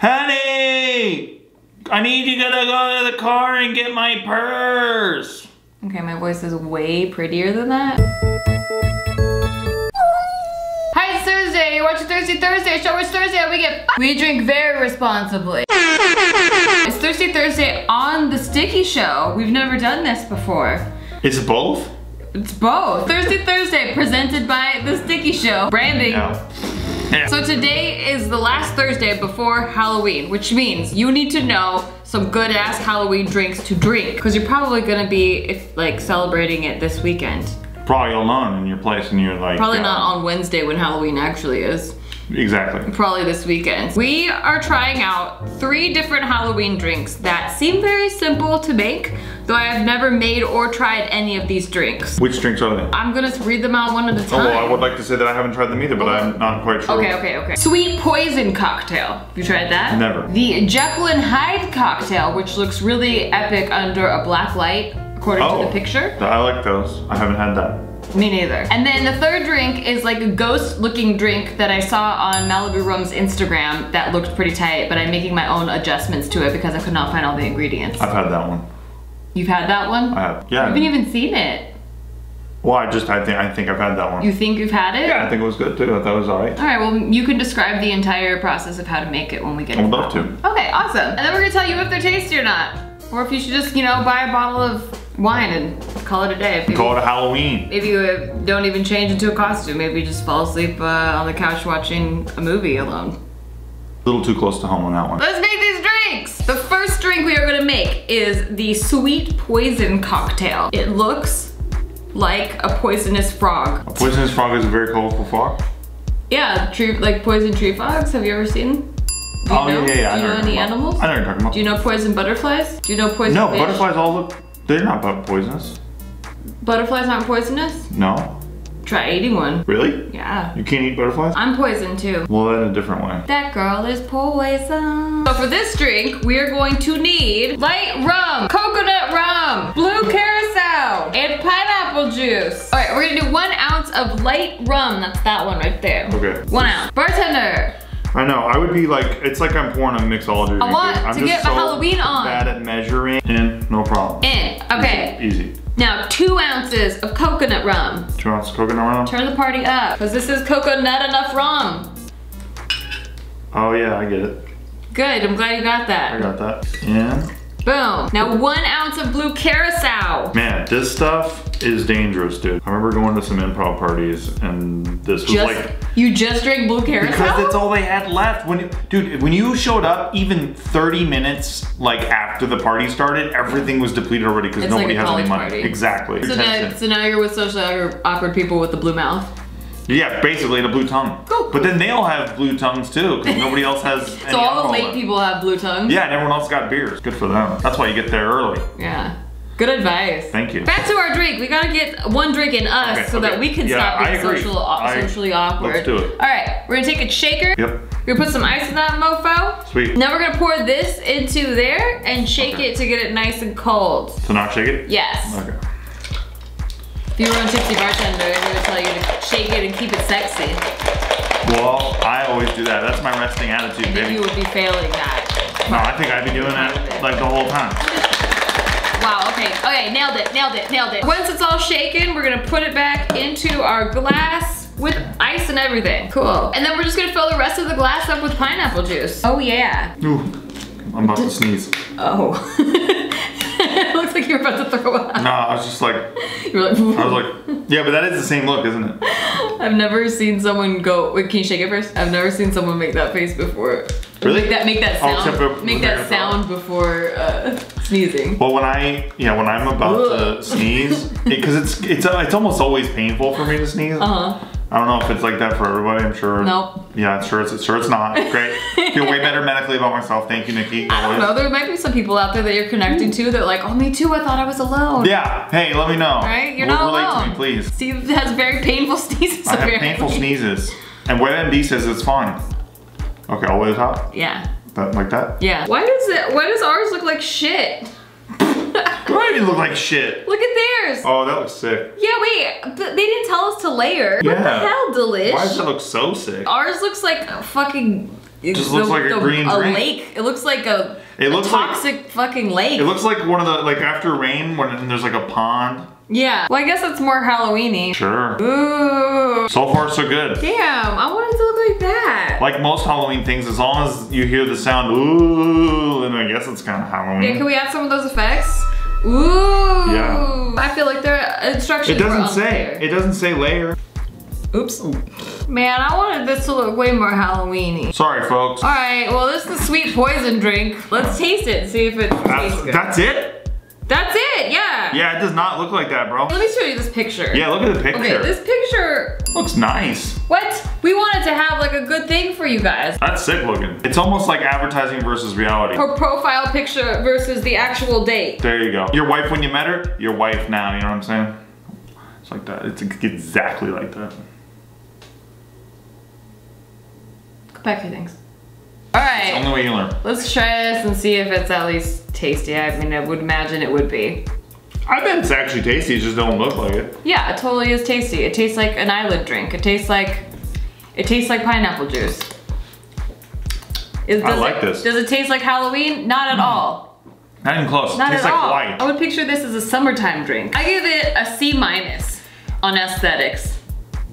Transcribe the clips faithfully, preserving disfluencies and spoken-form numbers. Honey! I need you to go to the car and get my purse. Okay, my voice is way prettier than that. Hi, it's Thursday. You're watching Thirsty Thursday. Show us Thursday how we get f We drink very responsibly. It's Thirsty Thursday on The Stikki Show. We've never done this before. It's both? It's both. Thirsty Thursday presented by The Stikki Show. Branding. No. So today is the last Thursday before Halloween, which means you need to know some good ass Halloween drinks to drink, because you're probably gonna be if like celebrating it this weekend. Probably alone in your place, and you're like probably uh, not on Wednesday when Halloween actually is. Exactly. Probably this weekend. We are trying out three different Halloween drinks that seem very simple to make, though I have never made or tried any of these drinks. Which drinks are they? I'm gonna read them out one at a time. Oh, well, I would like to say that I haven't tried them either, but oh. I'm not quite sure. Okay, okay, okay. Sweet Poison Cocktail. Have you tried that? Never. The Jekyll and Hyde Cocktail, which looks really epic under a black light, according oh, to the picture. I like those. I haven't had that. Me neither. And then the third drink is like a ghost looking drink that I saw on Malibu Rum's Instagram that looked pretty tight, but I'm making my own adjustments to it because I could not find all the ingredients. I've had that one. You've had that one? I have, yeah. You haven't even seen it. Well, I just, I think I think I've had that one. You think you've had it? Yeah, I think it was good too. I thought it was all right. All right, well, you can describe the entire process of how to make it when we get it. I would love to. Okay, awesome. And then we're gonna tell you if they're tasty or not. Or if you should just, you know, buy a bottle of wine and call it a day. Maybe, call it a Halloween. Maybe you don't even change into a costume. Maybe you just fall asleep uh, on the couch watching a movie alone. A little too close to home on that one. Let's make these drinks! The first drink we are gonna make is the Sweet Poison Cocktail. It looks like a poisonous frog. A poisonous frog is a very colorful frog? Yeah, tree, like poison tree frogs. Have you ever seen? Do you oh, know? yeah, yeah, yeah. Do you I know, know any about. animals? I know what you're talking about. Do you know poison butterflies? Do you know poison No, fish? Butterflies all look, they're not poisonous. Butterflies aren't poisonous? No. Try eating one. Really? Yeah. You can't eat butterflies? I'm poisoned too. Well, then a different way. That girl is poison. So for this drink, we are going to need light rum, coconut rum, blue carousel, and pineapple juice. All right, we're gonna do one ounce of light rum. That's that one right there. Okay. One ounce. Bartender. I know, I would be like, it's like I'm pouring a mixology. I want I'm to just get my so Halloween on. bad at measuring. In, no problem. In, okay. Easy. Easy. Now, two ounces of coconut rum. Two ounces of coconut rum? Turn the party up, because this is coconut enough rum. Oh yeah, I get it. Good, I'm glad you got that. I got that, yeah. Boom. Now one ounce of blue carousel. Man, this stuff is dangerous, dude. I remember going to some improv parties and this was just, like- You just drank blue carousel? Because that's all they had left. When, it, Dude, when you showed up, even thirty minutes like after the party started, everything was depleted already because nobody like has any money. Party. Exactly. So now, so now you're with socially awkward people with the blue mouth? Yeah, basically, and a blue tongue. Cool. But then they all have blue tongues too, because nobody else has any So all the late left. people have blue tongues? Yeah, and everyone else got beers. Good for them. That's why you get there early. Yeah. Good advice. Thank you. Back to our drink. We gotta get one drink in us okay, so okay. that we can yeah, stop being social, uh, socially awkward. Let's do it. All right, we're gonna take a shaker. Yep. We're gonna put some ice in that mofo. Sweet. Now we're gonna pour this into there and shake okay. it to get it nice and cold. So not shake it? Yes. Okay. If you were on Tipsy Bartender, they would tell you to shake it and keep it sexy. Well, I always do that. That's my resting attitude, I baby. You would be failing that. No, I think I'd be doing that like the whole time. Wow, okay, okay, nailed it, nailed it, nailed it. Once it's all shaken, we're gonna put it back into our glass with ice and everything. Cool. And then we're just gonna fill the rest of the glass up with pineapple juice. Oh yeah. Ooh, I'm about to sneeze. Oh. It looks like you were about to throw up. No, I was just like, you were like I was like, yeah, but that is the same look, isn't it? I've never seen someone go, wait, can you shake it first? I've never seen someone make that face before. Really? Make that, make that sound, oh, for, make that sound before uh, sneezing. Well, when I, yeah, when I'm about to sneeze, because it, it's, it's, it's almost always painful for me to sneeze. Uh-huh. I don't know if it's like that for everybody, I'm sure. Nope. Yeah, I'm sure it's, sure it's not. Great. Feel way better medically about myself. Thank you, Nikki. I don't know, there might be some people out there that you're connecting to that are like, oh, me too, I thought I was alone. Yeah, hey, let me know. Right? You're not alone. Relate to me, please. Steve has very painful sneezes. I have painful sneezes. And WebMD says it's fine. Okay, all the way to the top? Yeah. That, like that? Yeah. Why does it, why does ours look like shit? Why do you look like shit? Look at theirs. Oh, that looks sick. Yeah, wait, but they didn't tell us to layer. Yeah. What the hell, Delish? Why does that look so sick? Ours looks like fucking It just looks the, like a the, green a drink. lake. It looks like a, it looks a toxic like, fucking lake. It looks like one of the, like after rain when it, there's like a pond. Yeah. Well, I guess it's more Halloween-y. Sure. Ooh. So far, so good. Damn, I wanted to look like that. Like most Halloween things, as long as you hear the sound, ooh, then I guess it's kind of Halloween. Yeah, can we add some of those effects? Ooh. Yeah. I feel like their instructions It doesn't say. It doesn't say layer. Oops. Man, I wanted this to look way more Halloween-y. Sorry, folks. All right, well, this is the sweet poison drink. Let's taste it and see if it that's, tastes good. That's it? That's it, yeah. Yeah, it does not look like that, bro. Let me show you this picture. Yeah, look at the picture. Okay, this picture. Looks nice. What? We wanted to have like a good thing for you guys. That's sick looking. It's almost like advertising versus reality. Her profile picture versus the actual date. There you go. Your wife when you met her, your wife now, you know what I'm saying? It's like that, it's exactly like that. Back to things. All right. It's the only way you learn. Let's try this and see if it's at least tasty. I mean, I would imagine it would be. I bet it's actually tasty. It just don't look like it. Yeah, it totally is tasty. It tastes like an eyelid drink. It tastes like, it tastes like pineapple juice. It, I like it, this. Does it taste like Halloween? Not at mm. all. Not even close. Not it tastes at like all. Light. I would picture this as a summertime drink. I give it a C minus on aesthetics.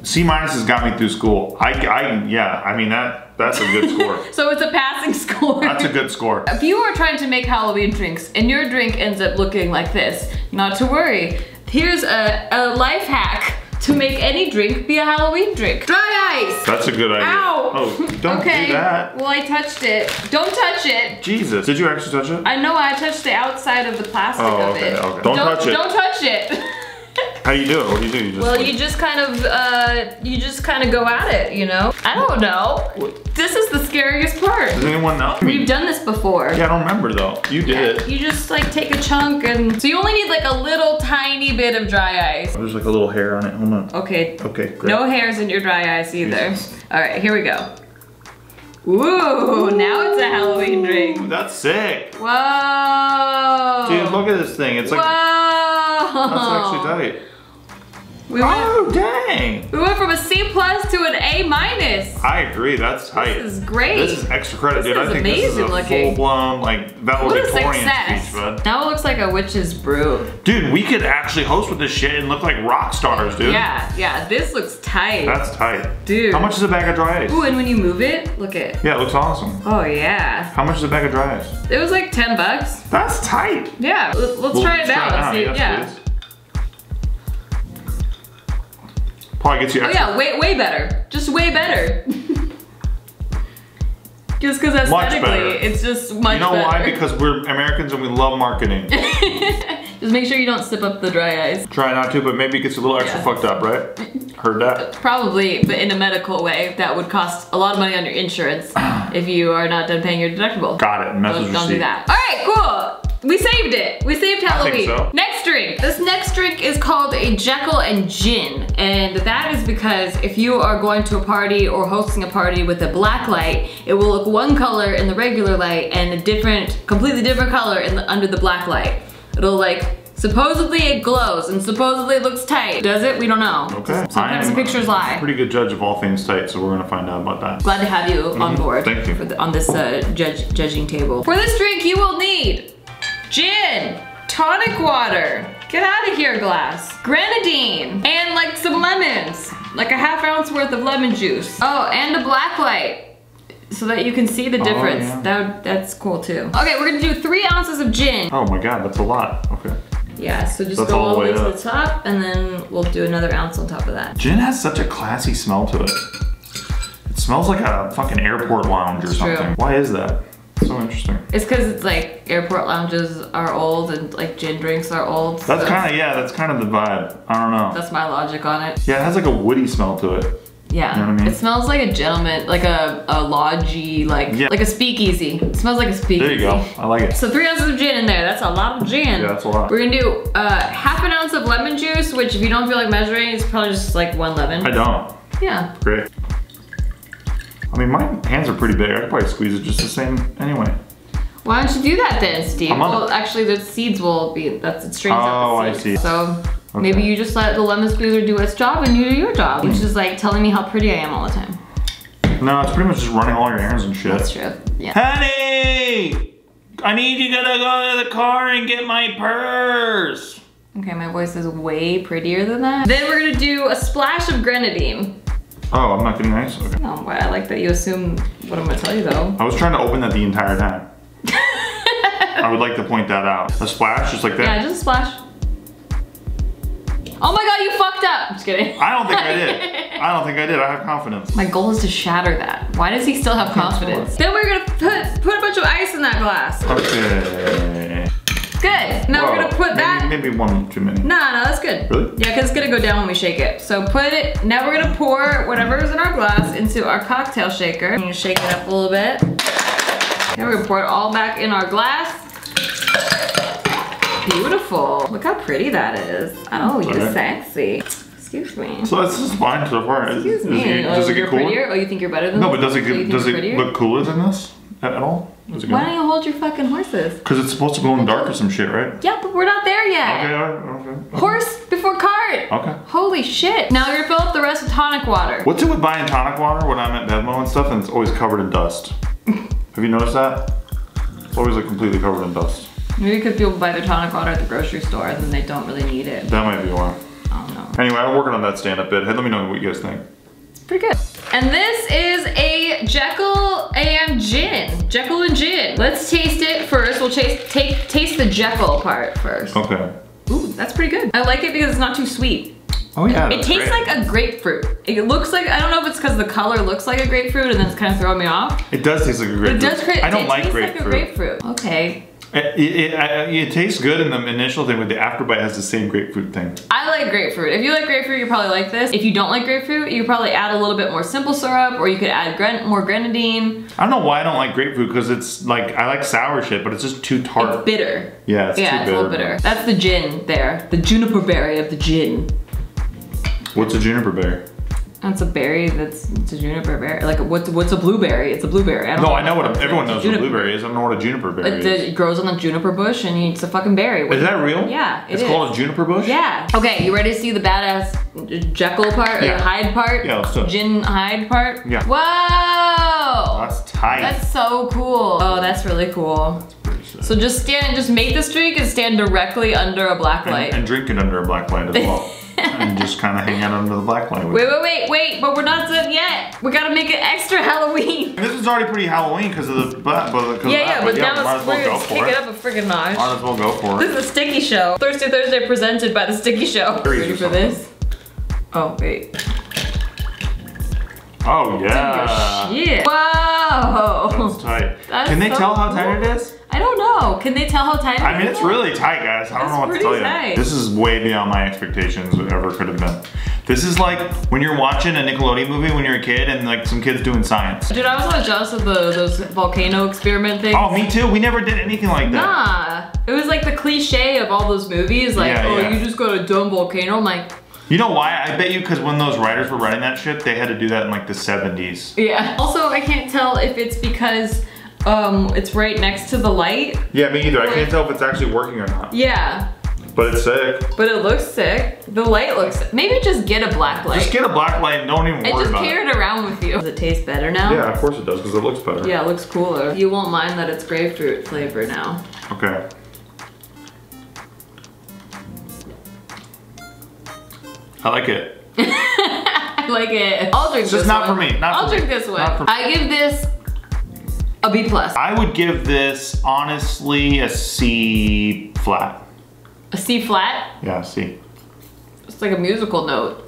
C minus has got me through school. I, I, yeah, I mean, that that's a good score. So it's a passing score. That's a good score. If you are trying to make Halloween drinks and your drink ends up looking like this, not to worry. Here's a, a life hack to make any drink be a Halloween drink. Dry ice. That's a good idea. Ow. Oh, don't okay. do that. Well, I touched it. Don't touch it. Jesus, did you actually touch it? I know, I touched the outside of the plastic oh, okay, of it. Okay. Don't, don't touch it. Don't touch it. How you do it? What do you do? You just well, like, you just kind of, uh, you just kind of go at it, you know? I don't know. What? This is the scariest part. Does anyone know? We've done this before. Yeah, I don't remember though. You did yeah, it. You just like take a chunk and... So you only need like a little tiny bit of dry ice. There's like a little hair on it. Hold on. Okay. Okay, great. No hairs in your dry ice either. Jesus. All right, here we go. Ooh, now it's a Halloween drink. Ooh, that's sick. Whoa. Dude, look at this thing. It's like... Whoa. That's actually tight. We went, oh, dang. We went from a C plus to an A minus. I agree, that's tight. This is great. This is extra credit, this dude. I think this is a full-blown, like, valedictorian speech, bud. Now it looks like a witch's brew. Dude, we could actually host with this shit and look like rock stars, dude. Yeah, yeah, this looks tight. That's tight. Dude. How much is a bag of dry ice? Ooh, and when you move it, look it. Yeah, it looks awesome. Oh, yeah. How much is a bag of dry ice? It was like ten bucks. That's tight. Yeah, let's, let's we'll try it out. Let's see, yes, yeah. Please. Probably gets you extra. Oh yeah, way, way better. Just way better. Just because aesthetically, it's just much better. You know better. Why? Because we're Americans and we love marketing. Just make sure you don't sip up the dry ice. Try not to, but maybe it gets a little extra yeah. fucked up, right? Heard that. Probably, but in a medical way, that would cost a lot of money on your insurance if you are not done paying your deductible. Got it. Message don't, don't do that. All right, cool. We saved it. We saved Halloween. I think so. Next drink. This next drink is called a Jekyll and Gin. And that is because if you are going to a party or hosting a party with a black light, it will look one color in the regular light and a different, completely different color in the, under the black light. It'll like, supposedly it glows and supposedly it looks tight. Does it? We don't know. Okay. Sometimes the pictures lie. I'm a pretty good judge of all things tight, so we're gonna find out about that. Glad to have you mm-hmm. on board. Thank you. For the, on this uh, judge, judging table. For this drink, you will need gin, tonic water, get out of here glass, grenadine, and like some lemons, like a half ounce worth of lemon juice. Oh, and a black light, so that you can see the difference. Oh, yeah. That that's cool too. Okay, we're gonna do three ounces of gin. Oh my God, that's a lot, okay. Yeah, so just that's go all the way, way to the top, and then we'll do another ounce on top of that. Gin has such a classy smell to it. It smells like a fucking airport lounge or that's something. True. Why is that? So interesting. It's because it's like airport lounges are old and like gin drinks are old. That's so kind of, yeah, that's kind of the vibe. I don't know. That's my logic on it. Yeah, it has like a woody smell to it. Yeah. You know what I mean? It smells like a gentleman, like a, a lodgy, like yeah. like a speakeasy. It smells like a speakeasy. There you go. I like it. So three ounces of gin in there. That's a lot of gin. Yeah, that's a lot. We're going to do uh, half an ounce of lemon juice, which if you don't feel like measuring, it's probably just like one lemon. I don't. Yeah. Great. I mean, my hands are pretty big. I could probably squeeze it just the same anyway. Why don't you do that then, Steve? Well, actually, the seeds will be, that's it strains out the seeds. Oh, I see. So okay. Maybe you just let the lemon squeezer do its job and you do your job, which is like telling me how pretty I am all the time. No, it's pretty much just running all your errands and shit. That's true, yeah. Honey! I need you to go to the car and get my purse. Okay, my voice is way prettier than that. Then we're gonna do a splash of grenadine. Oh, I'm not getting nice? Okay. No, but I like that you assume what I'm gonna tell you though. I was trying to open that the entire time. I would like to point that out. A splash, just like that? Yeah, just a splash. Oh my god, you fucked up! I'm just kidding. I don't think I did. I don't think I did. I have confidence. My goal is to shatter that. Why does he still have confidence? Then we're gonna put, put a bunch of ice in that glass. Okay. Good. Now Whoa. we're gonna put maybe, that. Maybe one too many. No, no, that's good. Really? Yeah, because it's gonna go down when we shake it. So put it. Now we're gonna pour whatever is in our glass into our cocktail shaker. I'm gonna shake it up a little bit. And we're gonna pour it all back in our glass. Beautiful. Look how pretty that is. Oh, you're right. Sexy. Excuse me. So that's just fine so far. Excuse is, me. Is it, oh, does it get cooler? Prettier? Oh, you think you're better than no, this? No, but does it, get, does it look cooler than this at, at all? Why don't you hold your fucking horses? Because it's supposed to go in dark or some shit, right? Yeah, but we're not there yet. Okay, okay, okay. Horse before cart. Okay. Holy shit. Now you're gonna fill up the rest with tonic water. What's it with buying tonic water when I'm at Venmo and stuff and it's always covered in dust? Have you noticed that? It's always like completely covered in dust. Maybe because people buy their tonic water at the grocery store and then they don't really need it. That might be why. I don't know. Anyway, I'm working on that stand-up bit. Hey, let me know what you guys think. It's pretty good. And this is a Jekyll and Gin. Jekyll and Gin. Let's taste it first. We'll taste, take, taste the Jekyll part first. Okay. Ooh, that's pretty good. I like it because it's not too sweet. Oh yeah. It tastes great. Like a grapefruit. It looks like, I don't know if it's because the color looks like a grapefruit and then it's kind of throwing me off. It does taste like a grapefruit. It does taste I don't it like grapefruit. Like a grapefruit. Okay. It, it, it, it tastes good in the initial thing, but the afterbite has the same grapefruit thing. I like grapefruit. If you like grapefruit, you probably like this. If you don't like grapefruit, you probably add a little bit more simple syrup, or you could add gran more grenadine. I don't know why I don't like grapefruit, because it's like, I like sour shit, but it's just too tart. It's bitter. Yeah, it's yeah, too it's bitter. Yeah, it's a little bitter. That's the gin there. The juniper berry of the gin. What's a juniper berry? It's a berry that's, it's a juniper berry. Like, what's, what's a blueberry? It's a blueberry. I don't no, know I know what, a, everyone knows what a blueberry is. I don't know what a juniper berry it, is. It grows on the juniper bush and it's a fucking berry. Is that real? Yeah, it It's is. called a juniper bush? Yeah. Okay, you ready to see the badass Jekyll part? Or yeah. Hyde part? Yeah, let's do it. Gin Hyde part? Yeah. Whoa! That's tight. That's so cool. Oh, that's really cool. That's pretty sick. So just stand, just make this drink and stand directly under a black light. And, and drink it under a black light as well. And just kind of hang out under the black light. Wait, wait, wait, wait, but we're not done yet. We gotta make it extra Halloween. And this is already pretty Halloween because of the black, but yeah, yeah, but now it's we're gonna kick it up a friggin' notch. Might as well go for it. This is The Stikki Show. Thirsty Thursday presented by The Stikki Show. Ready for this? Oh, wait. Oh, yeah. Dude, shit. Wow. That's tight. That Can they so tell how tight cool. it is? I don't know. Can they tell how tight it is? I mean, it's really tight, guys. I don't know what to tell tight. you. This is way beyond my expectations, whatever could have been. This is like when you're watching a Nickelodeon movie when you're a kid and like some kid's doing science. Dude, I was not jealous of the, those volcano experiment things. Oh, me too. We never did anything like that. Nah. It was like the cliche of all those movies. Like, yeah, oh, yeah. you just got a dumb volcano. I'm like... You know why? I bet you because when those writers were writing that shit, they had to do that in like the seventies. Yeah. Also, I can't tell if it's because um, it's right next to the light. Yeah, me either. Like, I can't tell if it's actually working or not. Yeah. But it's sick. But it looks sick. The light looks sick. Maybe just get a black light. Just get a black light and don't even worry about it. And just carry it around with you. Does it taste better now? Yeah, of course it does because it looks better. Yeah, it looks cooler. You won't mind that it's grapefruit flavor now. Okay. I like it. I like it. I'll drink it's this one. It's just not for me. Not I'll for drink me. this one. I give this a B plus. I would give this, honestly, a C flat. A C flat? Yeah, C. It's like a musical note.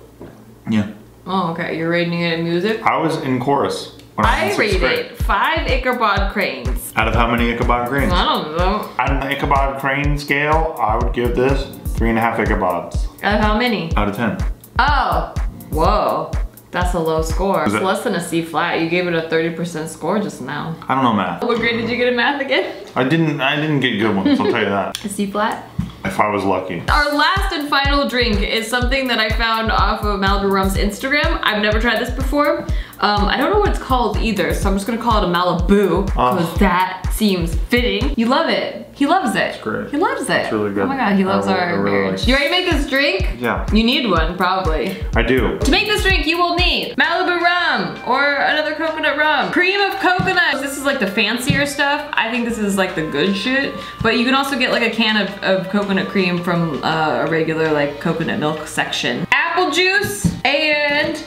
Yeah. Oh, okay. You're rating it in music? I was in chorus. When I, was I rated grade. five Ichabod Cranes. Out of how many Ichabod Cranes? I don't know. Out of the Ichabod Crane scale, I would give this three and a half Ichabobs. Out of how many? Out of ten. Oh, whoa. That's a low score. It's less than a C flat. You gave it a thirty percent score just now. I don't know math. What grade did you get in math again? I didn't, I didn't get good ones, I'll tell you that. A C flat? If I was lucky. Our last and final drink is something that I found off of Malibu Rum's Instagram. I've never tried this before. Um, I don't know what it's called either, so I'm just gonna call it a Malibu, because that seems fitting. You love it. He loves it. It's great. He loves it. It's really good. Oh my god, he loves really, our really marriage. Like... You ready to make this drink? Yeah. You need one, probably. I do. To make this drink, you will need Malibu rum or another coconut rum, cream of coconut. This is like the fancier stuff. I think this is like the good shit, but you can also get like a can of, of coconut cream from uh, a regular like coconut milk section. Apple juice and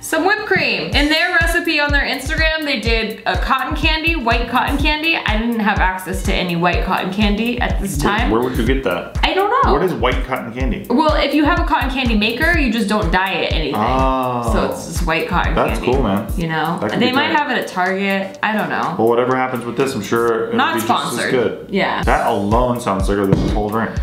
some whipped cream. In their recipe on their Instagram, they did a cotton candy, white cotton candy. I didn't have access to any white cotton candy at this time. Where, where would you get that? I don't know. What is white cotton candy? Well, if you have a cotton candy maker, you just don't dye it anything. Oh. So it's just white cotton That's candy. That's cool, man. You know? They might great. have it at Target. I don't know. Well, whatever happens with this, I'm sure it'll Not be sponsored. just as good. Yeah. That alone sounds bigger than this whole drink.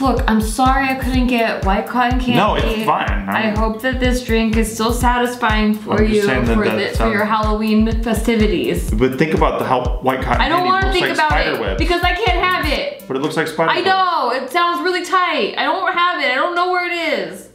Look, I'm sorry I couldn't get white cotton candy. No, it's fine. I'm, I hope that this drink is still satisfying for you for, the, for your Halloween festivities. But think about the how white cotton candy looks like spider webs. I don't want to think about it because I can't have it. But it looks like spider webs. I know. It sounds really tight. I don't have it. I don't know where it is.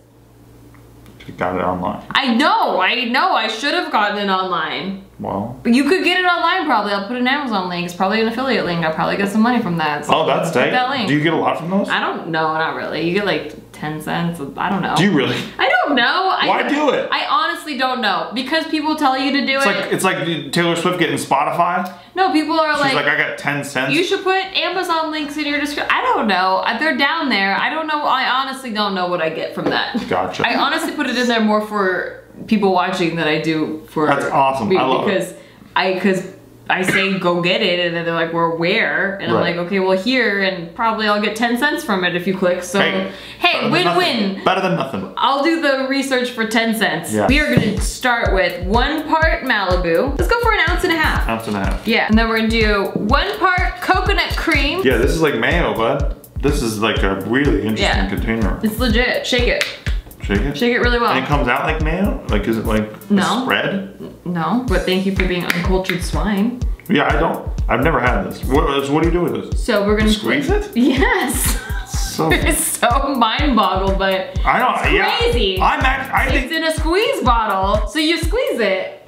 You got it online. I know. I know. I should have gotten it online. Well, you could get it online probably. I'll put an Amazon link. It's probably an affiliate link. I'll probably get some money from that. So oh, that's tight. That link. Do you get a lot from those? I don't know. Not really. You get like ten cents. I don't know. Do you really? I don't know. Why I, do it? I honestly don't know. Because people tell you to do it's it. Like, it's like Taylor Swift getting Spotify. No, people are She's like, like, I got ten cents. You should put Amazon links in your description. I don't know. They're down there. I don't know. I honestly don't know what I get from that. Gotcha. I honestly put it in there more for people watching than I do for That's awesome. I love because it. I because I say go get it and then they're like, we're where? And right. I'm like, okay, well here and probably I'll get ten cents from it if you click. So hey, hey win-win. Better than nothing. I'll do the research for ten cents. Yeah. We are gonna start with one part Malibu. Let's go for an ounce and a half. Ounce and a half. Yeah. And then we're gonna do one part coconut cream. Yeah, this is like mayo, bud. This is like a really interesting yeah. container. It's legit. Shake it. Shake it? Shake it really well. And it comes out like mayo? Like, is it like no. a spread? No, but thank you for being uncultured swine. Yeah, I don't. I've never had this. What, what do you do with this? So we're gonna- Squeeze it? Yes. So it's so mind-boggled, but I don't, it's crazy. Yeah, I'm act, I think, it's in a squeeze bottle, so you squeeze it.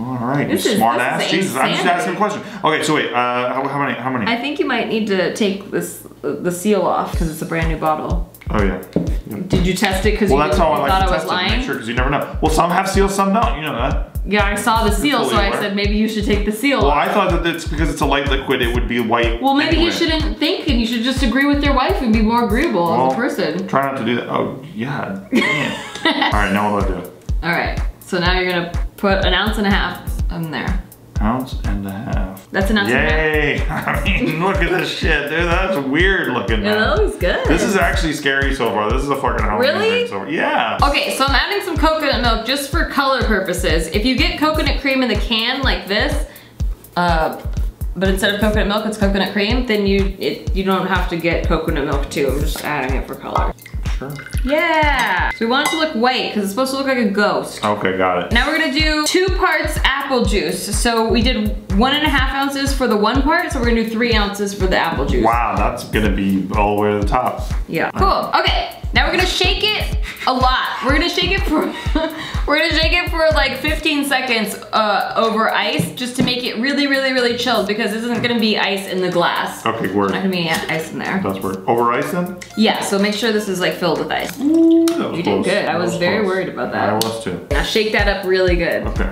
All right, this you is, smart ass. Jesus, I'm just asking a question. Okay, so wait, uh, how, how many? How many? I think you might need to take this uh, the seal off because it's a brand new bottle. Oh yeah. yeah. Did you test it? Because well, you that's all I thought like I was lying. Make sure, because you never know. Well, some have seals, some don't. You know that. Yeah, I saw the seal, so I said maybe you should take the seal off. Well, I thought that it's because it's a light liquid, it would be white. Well, maybe anyway. you shouldn't think, and you should just agree with your wife and be more agreeable well, as a person. Try not to do that. Oh yeah. Damn. All right, now what do I do? All right. So now you're gonna put an ounce and a half in there. Ounce and a half. That's an ounce Yay. and a half. Yay! I mean, look at this shit, dude. That's weird looking. It looks good. This is actually scary so far. This is a fucking Halloween Really? Thing so far. Yeah. Okay, so I'm adding some coconut milk just for color purposes. If you get coconut cream in the can like this, uh, but instead of coconut milk, it's coconut cream, then you it, you don't have to get coconut milk too. I'm just adding it for color. Sure. Yeah. So we want it to look white because it's supposed to look like a ghost. Okay, got it. Now we're gonna do two parts apple juice. So we did one and a half ounces for the one part, so we're gonna do three ounces for the apple juice. Wow, that's gonna be all the way to the top. Yeah. Cool. Okay. Now we're gonna shake it a lot. We're gonna shake it for we're gonna shake it for like fifteen seconds uh, over ice just to make it really, really, really chilled because this isn't gonna be ice in the glass. Okay, word. It's not gonna be ice in there. That's word. Over ice then? Yeah. So make sure this is like filled with ice. Ooh, that was you did good. That I was, was very close. worried about that. I was too. Now shake that up really good. Okay.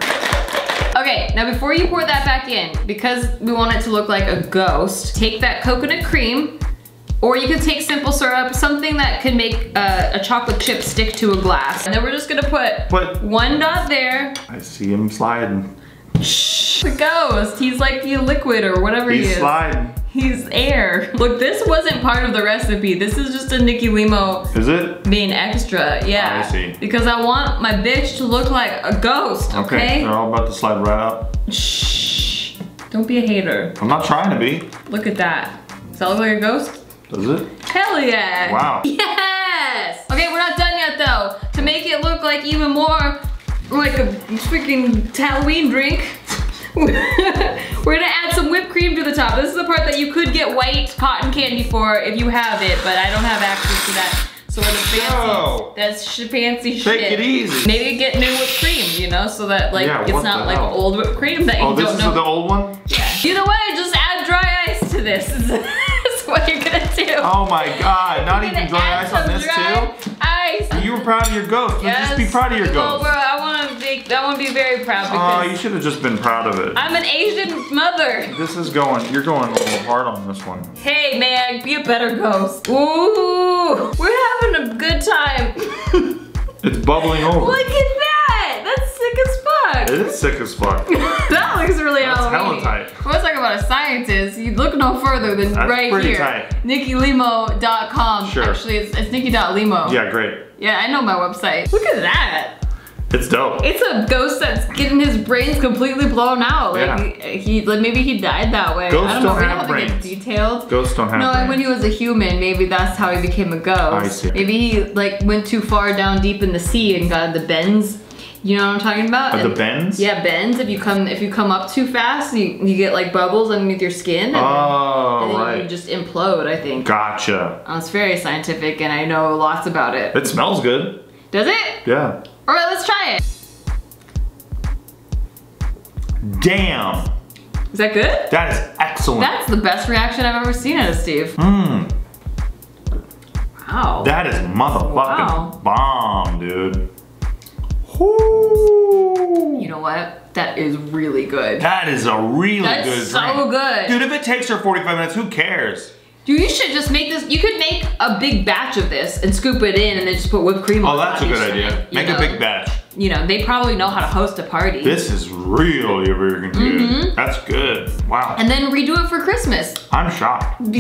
Okay, now before you pour that back in, because we want it to look like a ghost, take that coconut cream, or you can take simple syrup, something that could make uh, a chocolate chip stick to a glass. And then we're just gonna put what? one dot there. I see him sliding. Shh, the ghost. He's like the liquid or whatever He's he is. He's sliding. He's air. Look, this wasn't part of the recipe. This is just a Nikki Limo. Is it? Being extra, yeah. I see. Because I want my bitch to look like a ghost, okay? Okay, they're all about to slide right up. Shh, don't be a hater. I'm not trying to be. Look at that. Does that look like a ghost? Does it? Hell yeah. Wow. Yes. Okay, we're not done yet though. To make it look like even more like a freaking Halloween drink, we're gonna add some whipped cream to the top. This is the part that you could get white cotton candy for if you have it, but I don't have access to that. sort of fancy. Yo. That's sh fancy Take shit. Take it easy. Maybe get new whipped cream, you know, so that like yeah, it's not like hell? old whipped cream that oh, you don't know. Oh, this is the old one? Yeah. Either way, just add dry ice to this. That's what you're gonna do. Oh my God, not even dry ice on this dry too? Ice. You were proud of your ghost. Yes. Just be proud of your ghost. Oh, bro, I wanna be, I wanna be very proud because. Oh, uh, you should have just been proud of it. I'm an Asian mother. This is going, you're going a little hard on this one. Hey man, be a better ghost. Ooh, we're having a good time. It's bubbling over. Look at that, that's sick as fuck. It is sick as fuck. That looks really Halloween. That's hella tight. Let's talk about a scientist. You look no further than That's right pretty here. tight. Nikki Limo dot com. Sure. Actually, it's, it's Nikki dot Limo. Yeah, great. Yeah, I know my website. Look at that. It's dope. It's a ghost that's getting his brains completely blown out. Like yeah. he, like maybe he died that way. Ghosts I don't, know, don't we have brains. Get detailed. Ghosts don't have no, brains. No, like when he was a human, maybe that's how he became a ghost. I see. Maybe he like went too far down deep in the sea and got the bends. You know what I'm talking about? Uh, and, the bends? Yeah, bends. If you come, if you come up too fast, you, you get like bubbles underneath your skin. And oh, then, and right. then you just implode. I think. Gotcha. Uh, it's very scientific, and I know lots about it. It smells good. Does it? Yeah. All right, let's try it. Damn. Is that good? That is excellent. That's the best reaction I've ever seen out of Steve. Mmm. Wow. That is motherfucking wow. bomb, dude. Woo. You know what? That is really good. That is a really That's good so drink. That's so good. Dude, if it takes her forty-five minutes, who cares? Dude, you should just make this. You could make a big batch of this and scoop it in and then just put whipped cream on it. Oh, that's a good idea. Make a big batch. You know, they probably know how to host a party. This is really American, dude. Mm-hmm. That's good. Wow. And then redo it for Christmas. I'm shocked. It'd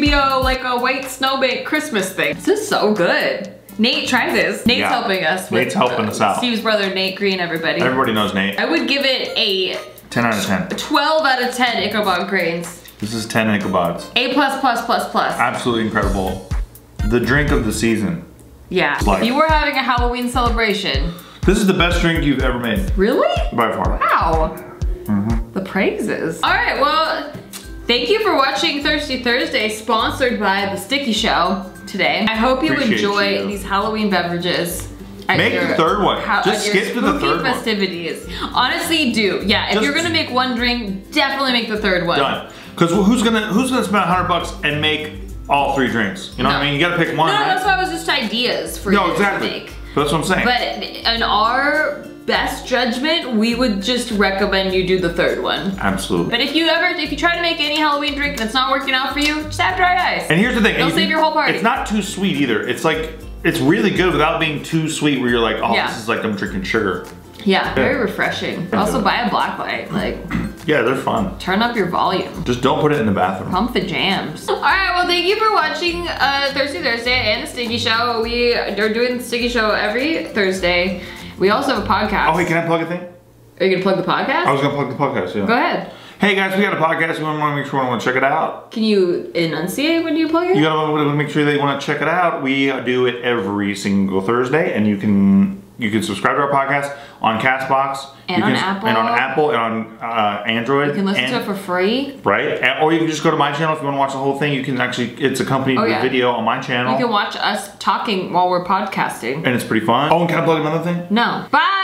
be a, like a white snowbank Christmas thing. This is so good. Nate, try this. Nate's yeah. helping us. With, Nate's helping uh, us out. Steve's brother, Nate Green, everybody. Everybody knows Nate. I would give it a ten out of ten. twelve out of ten Ichabod grains. This is ten Ichabods. A plus plus plus plus. Absolutely incredible. The drink of the season. Yeah. Life. If you were having a Halloween celebration. This is the best drink you've ever made. Really? By far. Wow. Mm-hmm. The praises. All right, well, thank you for watching Thirsty Thursday, sponsored by The Stikki Show today. I hope you Appreciate enjoy you. these Halloween beverages. Make your, the third one. How, Just skip to the third festivities. one. festivities. Honestly, do. Yeah, if Just, you're gonna make one drink, definitely make the third one. Done. Because who's gonna who's gonna spend a hundred bucks and make all three drinks? You know no. what I mean? You gotta pick one. No, right? that's why it was just ideas for no, you exactly. to make. That's what I'm saying. But in our best judgment, we would just recommend you do the third one. Absolutely. But if you ever, if you try to make any Halloween drink and it's not working out for you, just have dry ice. And here's the thing. It'll save your whole party. It's not too sweet either. It's like, it's really good without being too sweet where you're like, oh, yeah. this is like I'm drinking sugar. Yeah, yeah. very refreshing. Yeah. Also buy a black light, like. Yeah, they're fun. Turn up your volume. Just don't put it in the bathroom. Pump the jams. All right, well, thank you for watching uh, Thirsty Thursday and The Stikki Show. We are doing The Stikki Show every Thursday. We also have a podcast. Oh, wait, can I plug a thing? Are you gonna plug the podcast? I was gonna plug the podcast, yeah. Go ahead. Hey guys, we got a podcast. We wanna make sure you wanna check it out. Can you enunciate when you plug it? You gotta make sure they wanna check it out. We do it every single Thursday, and you can You can subscribe to our podcast on Castbox. And you on can, Apple. And on Apple and on uh, Android. You can listen and, to it for free. Right. And, or you can just go to my channel if you want to watch the whole thing. You can actually, it's accompanied oh, with yeah. video on my channel. You can watch us talking while we're podcasting. And it's pretty fun. Oh, and can I plug another thing? No. Bye.